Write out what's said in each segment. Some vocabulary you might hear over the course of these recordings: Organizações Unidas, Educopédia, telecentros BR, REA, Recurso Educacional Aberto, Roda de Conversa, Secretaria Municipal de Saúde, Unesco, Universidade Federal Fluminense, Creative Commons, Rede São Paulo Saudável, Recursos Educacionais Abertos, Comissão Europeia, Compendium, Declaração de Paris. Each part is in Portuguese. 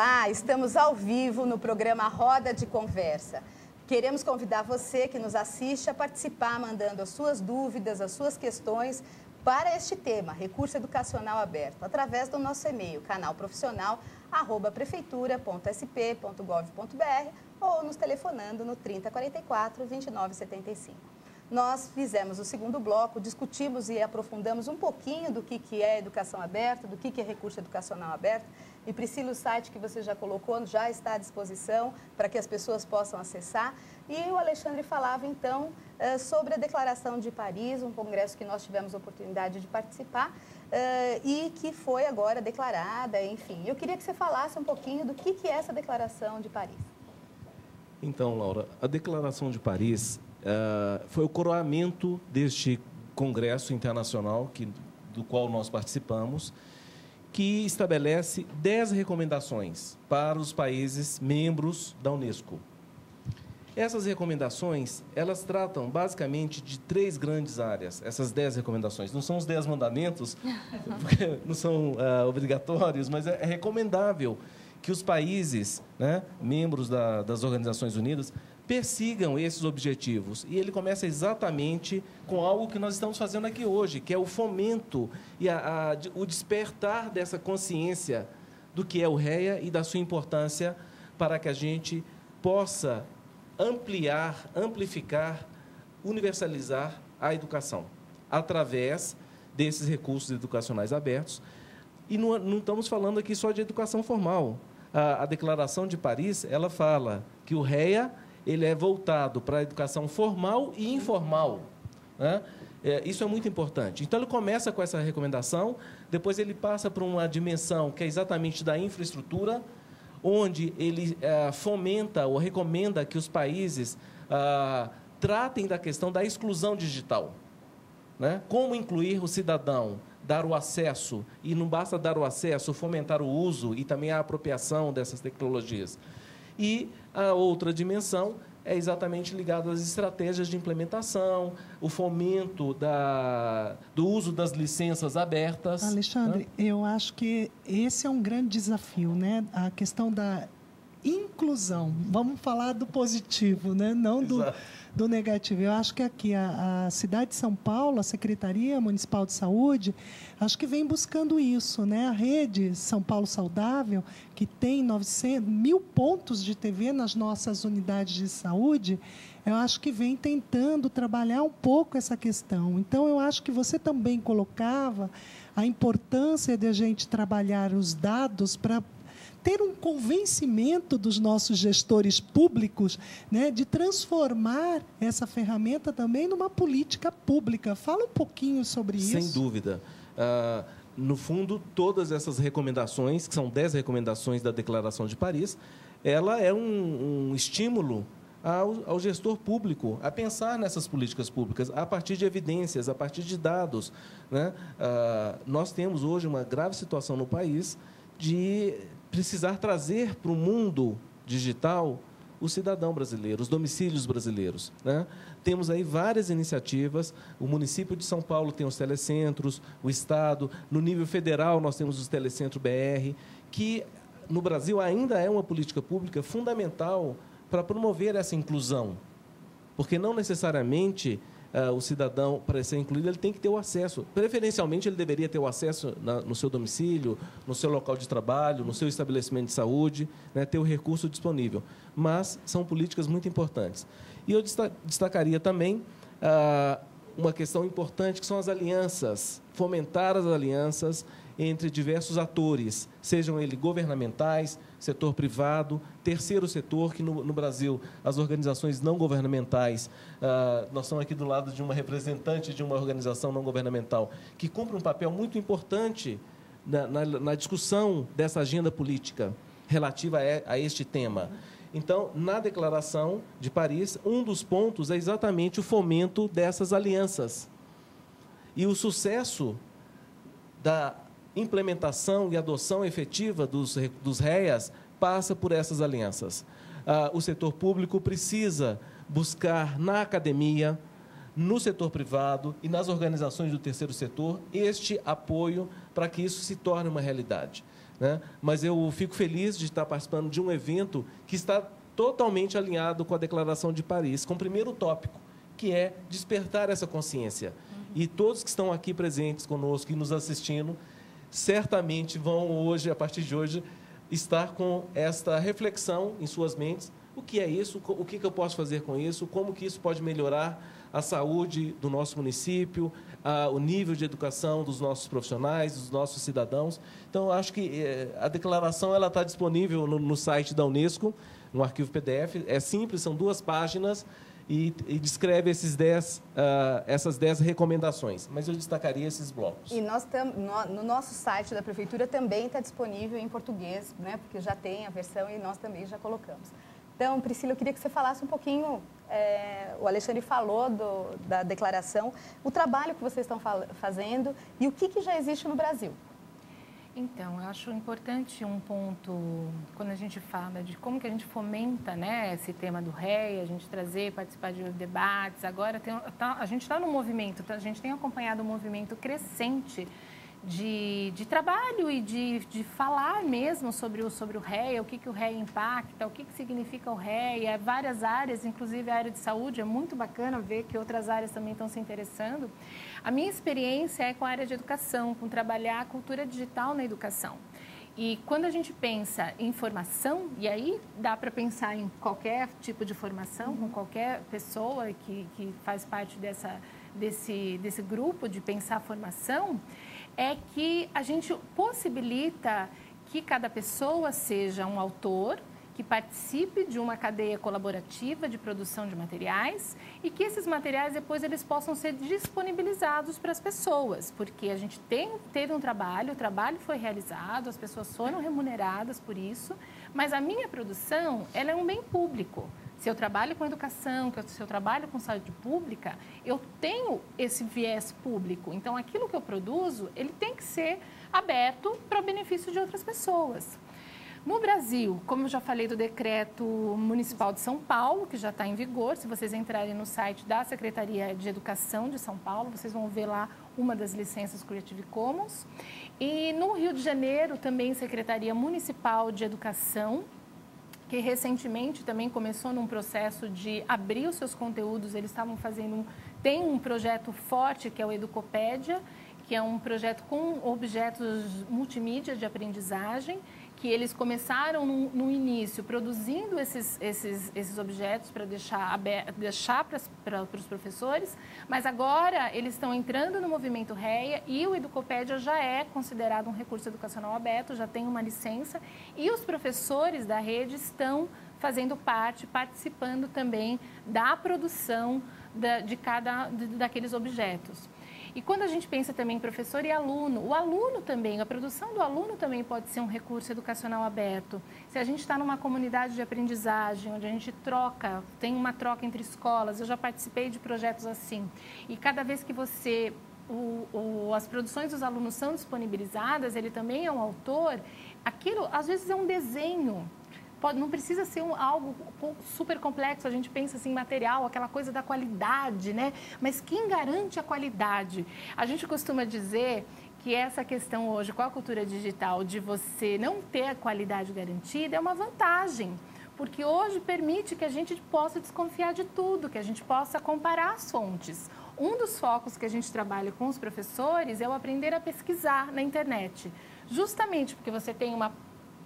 Olá, estamos ao vivo no programa Roda de Conversa. Queremos convidar você que nos assiste a participar, mandando as suas dúvidas, as suas questões para este tema, Recurso Educacional Aberto, através do nosso e-mail, canalprofissional@prefeitura.sp.gov.br ou nos telefonando no 3044 2975. Nós fizemos o segundo bloco, discutimos e aprofundamos um pouquinho do que é educação aberta, do que é recurso educacional aberto. E Priscila, o site que você já colocou já está à disposição para que as pessoas possam acessar. E o Alexandre falava então sobre a Declaração de Paris, um congresso que nós tivemos a oportunidade de participar e que foi agora declarada, enfim. Eu queria que você falasse um pouquinho do que é essa Declaração de Paris. Então, Laura, a Declaração de Paris... foi o coroamento deste congresso internacional do qual nós participamos, que estabelece 10 recomendações para os países membros da Unesco. Essas recomendações, elas tratam basicamente de 3 grandes áreas, essas 10 recomendações. Não são os 10 mandamentos, não são obrigatórios, mas é recomendável que os países, né, membros das Organizações Unidas, persigam esses objetivos. E ele começa exatamente com algo que nós estamos fazendo aqui hoje, que é o fomento e o despertar dessa consciência do que é o REA e da sua importância para que a gente possa ampliar, amplificar, universalizar a educação através desses recursos educacionais abertos. E não estamos falando aqui só de educação formal. A Declaração de Paris, ela fala que o REA ele é voltado para a educação formal e informal, né? Isso é muito importante. Então, ele começa com essa recomendação, depois ele passa para uma dimensão que é exatamente da infraestrutura, onde ele fomenta ou recomenda que os países tratem da questão da exclusão digital, né? Como incluir o cidadão, dar o acesso, e não basta dar o acesso, fomentar o uso e também a apropriação dessas tecnologias. E a outra dimensão é exatamente ligada às estratégias de implementação, o fomento do uso das licenças abertas. Alexandre, né? Eu acho que esse é um grande desafio, né? A questão da inclusão. Vamos falar do positivo, né? Não do negativo. Eu acho que aqui a cidade de São Paulo, a Secretaria Municipal de Saúde, acho que vem buscando isso, né? A Rede São Paulo Saudável, que tem 900 mil pontos de TV nas nossas unidades de saúde, eu acho que vem tentando trabalhar um pouco essa questão. Então, eu acho que você também colocava a importância de a gente trabalhar os dados para ter um convencimento dos nossos gestores públicos, né, de transformar essa ferramenta também numa política pública. Fala um pouquinho sobre isso. Sem dúvida. No fundo, todas essas recomendações, que são 10 recomendações da Declaração de Paris, ela é um estímulo ao gestor público a pensar nessas políticas públicas a partir de evidências, a partir de dados, né? Nós temos hoje uma grave situação no país de precisar trazer para o mundo digital o cidadão brasileiro, os domicílios brasileiros, né? Temos aí várias iniciativas, o município de São Paulo tem os telecentros, o Estado, no nível federal nós temos os telecentros BR, que no Brasil ainda é uma política pública fundamental para promover essa inclusão, porque não necessariamente o cidadão, para ser incluído, ele tem que ter o acesso. Preferencialmente, ele deveria ter o acesso no seu domicílio, no seu local de trabalho, no seu estabelecimento de saúde, né, ter o recurso disponível. Mas são políticas muito importantes. E eu destacaria também uma questão importante, que são as alianças, fomentar as alianças entre diversos atores, sejam eles governamentais, setor privado, terceiro setor, que no Brasil as organizações não governamentais, nós estamos aqui do lado de uma representante de uma organização não governamental, que cumpre um papel muito importante na discussão dessa agenda política relativa a este tema. Então, na Declaração de Paris, um dos pontos é exatamente o fomento dessas alianças. E o sucesso da implementação e adoção efetiva dos REAs passa por essas alianças. O setor público precisa buscar na academia, no setor privado e nas organizações do terceiro setor este apoio para que isso se torne uma realidade. né? Mas eu fico feliz de estar participando de um evento que está totalmente alinhado com a Declaração de Paris, com o primeiro tópico, que é despertar essa consciência. E todos que estão aqui presentes conosco e nos assistindo, certamente vão hoje, a partir de hoje, estar com esta reflexão em suas mentes. O que é isso? O que eu posso fazer com isso? Como que isso pode melhorar a saúde do nosso município, o nível de educação dos nossos profissionais, dos nossos cidadãos? Então, acho que a declaração ela está disponível no site da Unesco, no arquivo PDF. É simples, são 2 páginas e descreve essas 10 recomendações. Mas eu destacaria esses blocos. E no nosso site da Prefeitura também está disponível em português, né? Porque já tem a versão e nós também já colocamos. Então, Priscila, eu queria que você falasse um pouquinho, o Alexandre falou da declaração, o trabalho que vocês estão fazendo e o que já existe no Brasil. Então, eu acho importante um ponto, quando a gente fala de como que a gente fomenta, né, esse tema do REA, a gente trazer, participar de debates. Agora, a gente está num movimento, a gente tem acompanhado um movimento crescente de trabalho e de falar mesmo sobre o REA, o que o REA impacta, o que significa o REA, várias áreas, inclusive a área de saúde. É muito bacana ver que outras áreas também estão se interessando. A minha experiência é com a área de educação, com trabalhar a cultura digital na educação. E quando a gente pensa em formação, e aí dá para pensar em qualquer tipo de formação, com qualquer pessoa que faz parte desse grupo de pensar a formação, é que a gente possibilita que cada pessoa seja um autor, que participe de uma cadeia colaborativa de produção de materiais e que esses materiais depois eles possam ser disponibilizados para as pessoas, porque a gente teve um trabalho, o trabalho foi realizado, as pessoas foram remuneradas por isso, mas a minha produção ela é um bem público. Se eu trabalho com educação, se eu trabalho com saúde pública, eu tenho esse viés público. Então, aquilo que eu produzo, ele tem que ser aberto para o benefício de outras pessoas. No Brasil, como eu já falei do Decreto Municipal de São Paulo, que já está em vigor, se vocês entrarem no site da Secretaria de Educação de São Paulo, vocês vão ver lá uma das licenças Creative Commons. E no Rio de Janeiro, também Secretaria Municipal de Educação, que recentemente também começou num processo de abrir os seus conteúdos. Eles estavam fazendo, tem um projeto forte que é o Educopédia, que é um projeto com objetos multimídia de aprendizagem, que eles começaram no início produzindo esses objetos para deixar para os professores, mas agora eles estão entrando no movimento REA e o Educopédia já é considerado um recurso educacional aberto, já tem uma licença e os professores da rede estão fazendo parte, participando também da produção daqueles objetos. E quando a gente pensa também em professor e aluno, o aluno também, a produção do aluno também pode ser um recurso educacional aberto. Se a gente está numa comunidade de aprendizagem, onde a gente troca, tem uma troca entre escolas, eu já participei de projetos assim, e cada vez que você... as produções dos alunos são disponibilizadas, ele também é um autor, aquilo às vezes é um desenho. Não precisa ser algo super complexo, a gente pensa assim, material, aquela coisa da qualidade, né? Mas quem garante a qualidade? A gente costuma dizer que essa questão hoje com a cultura digital de você não ter a qualidade garantida é uma vantagem, porque hoje permite que a gente possa desconfiar de tudo, que a gente possa comparar as fontes. Um dos focos que a gente trabalha com os professores é o aprender a pesquisar na internet, justamente porque você tem uma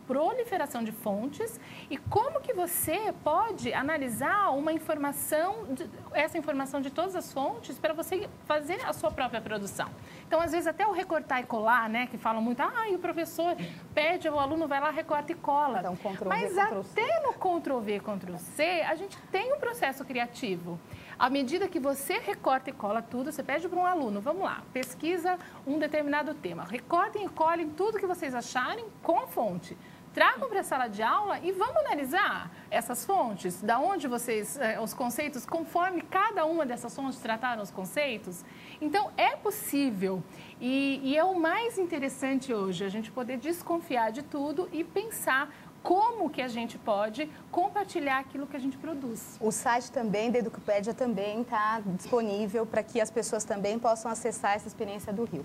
proliferação de fontes e como que você pode analisar uma informação, essa informação de todas as fontes para você fazer a sua própria produção. Então, às vezes, até o recortar e colar, né, que falam muito, e o professor pede, o aluno vai lá, recorta e cola. Então, mas até no Ctrl-V, Ctrl-C, a gente tem um processo criativo. À medida que você recorta e cola tudo, você pede para um aluno, vamos lá, pesquisa um determinado tema, recortem e colhem tudo que vocês acharem com a fonte. Tragam para a sala de aula e vamos analisar essas fontes, da onde vocês, os conceitos, conforme cada uma dessas fontes trataram os conceitos. Então, é possível e é o mais interessante hoje, a gente poder desconfiar de tudo e pensar como que a gente pode compartilhar aquilo que a gente produz. O site também da Educopédia também está disponível para que as pessoas também possam acessar essa experiência do Rio.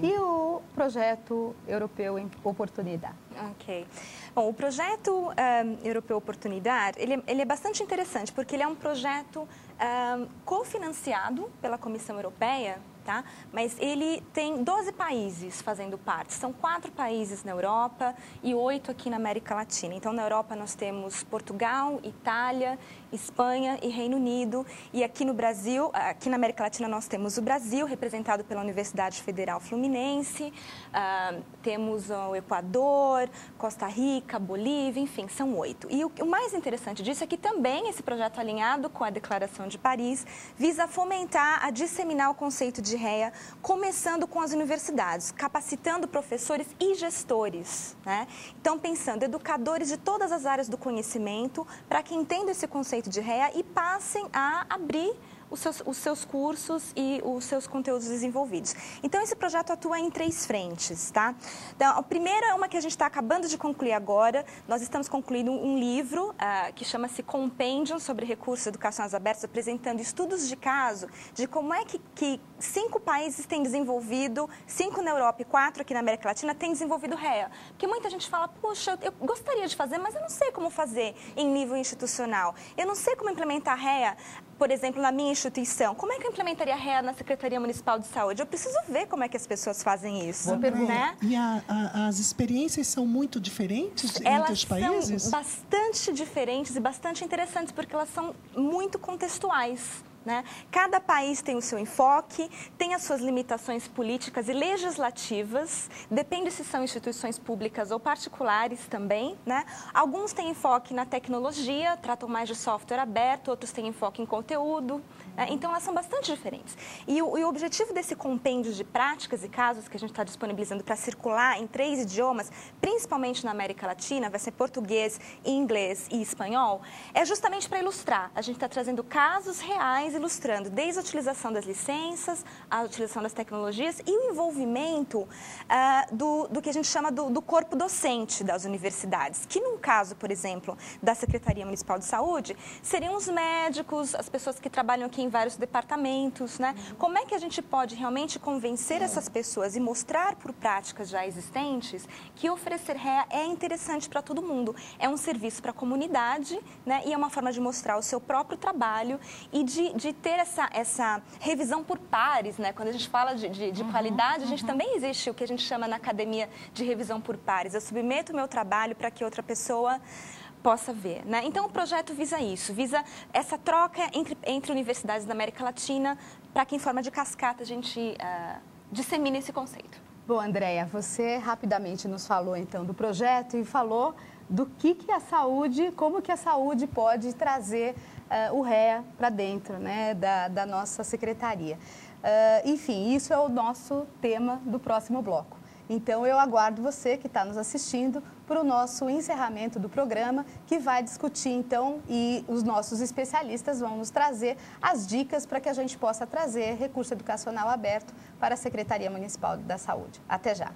Sim. E o projeto europeu em Oportunidade. Ok. Bom, o projeto Europeu Oportunidade, ele é bastante interessante, porque ele é um projeto cofinanciado pela Comissão Europeia, tá? Mas ele tem 12 países fazendo parte, são 4 países na Europa e 8 aqui na América Latina. Então, na Europa nós temos Portugal, Itália, Espanha e Reino Unido. E aqui no Brasil, aqui na América Latina nós temos o Brasil, representado pela Universidade Federal Fluminense, temos o Equador, Costa Rica, Bolívia, enfim, são 8. E o mais interessante disso é que também esse projeto alinhado com a Declaração de Paris visa fomentar a disseminar o conceito de REA, começando com as universidades, capacitando professores e gestores, né? Então, pensando educadores de todas as áreas do conhecimento para que entendam esse conceito de REA e passem a abrir os seus cursos e os seus conteúdos desenvolvidos. Então, esse projeto atua em 3 frentes, tá? Então, a primeira é uma que a gente está acabando de concluir agora. Nós estamos concluindo um livro que chama-se Compendium sobre Recursos Educacionais Abertos, apresentando estudos de caso de como é que 5 países têm desenvolvido, 5 na Europa e 4 aqui na América Latina, têm desenvolvido REA. Porque muita gente fala, puxa, eu gostaria de fazer, mas eu não sei como fazer em nível institucional. Eu não sei como implementar REA, por exemplo, na minha instituição. Como é que eu implementaria REA na Secretaria Municipal de Saúde? Eu preciso ver como é que as pessoas fazem isso. Bom, né? E as experiências são muito diferentes entre os países? Elas são bastante diferentes e bastante interessantes, porque elas são muito contextuais, né? Cada país tem o seu enfoque, tem as suas limitações políticas e legislativas, depende se são instituições públicas ou particulares também, né? Alguns têm enfoque na tecnologia, tratam mais de software aberto, outros têm enfoque em conteúdo, né? Então, elas são bastante diferentes. E o objetivo desse compêndio de práticas e casos que a gente está disponibilizando para circular em 3 idiomas, principalmente na América Latina, vai ser português, inglês e espanhol, é justamente para ilustrar. A gente está trazendo casos reais, ilustrando desde a utilização das licenças, a utilização das tecnologias e o envolvimento do que a gente chama do corpo docente das universidades, que num caso, por exemplo, da Secretaria Municipal de Saúde, seriam os médicos, as pessoas que trabalham aqui em vários departamentos, né? Como é que a gente pode realmente convencer essas pessoas e mostrar por práticas já existentes que oferecer REA é interessante para todo mundo, é um serviço para a comunidade, né? E é uma forma de mostrar o seu próprio trabalho e de ter essa revisão por pares, né? Quando a gente fala de qualidade, a gente também existe o que a gente chama na academia de revisão por pares. Eu submeto o meu trabalho para que outra pessoa possa ver, né? Então, o projeto visa isso, visa essa troca entre universidades da América Latina para que, em forma de cascata, a gente dissemine esse conceito. Bom, Andréia, você rapidamente nos falou, então, do projeto e falou do que a saúde, como que a saúde pode trazer o REA para dentro, né, da nossa secretaria. Enfim, isso é o nosso tema do próximo bloco. Então, eu aguardo você que está nos assistindo para o nosso encerramento do programa, que vai discutir, então, e os nossos especialistas vão nos trazer as dicas para que a gente possa trazer recurso educacional aberto para a Secretaria Municipal da Saúde. Até já!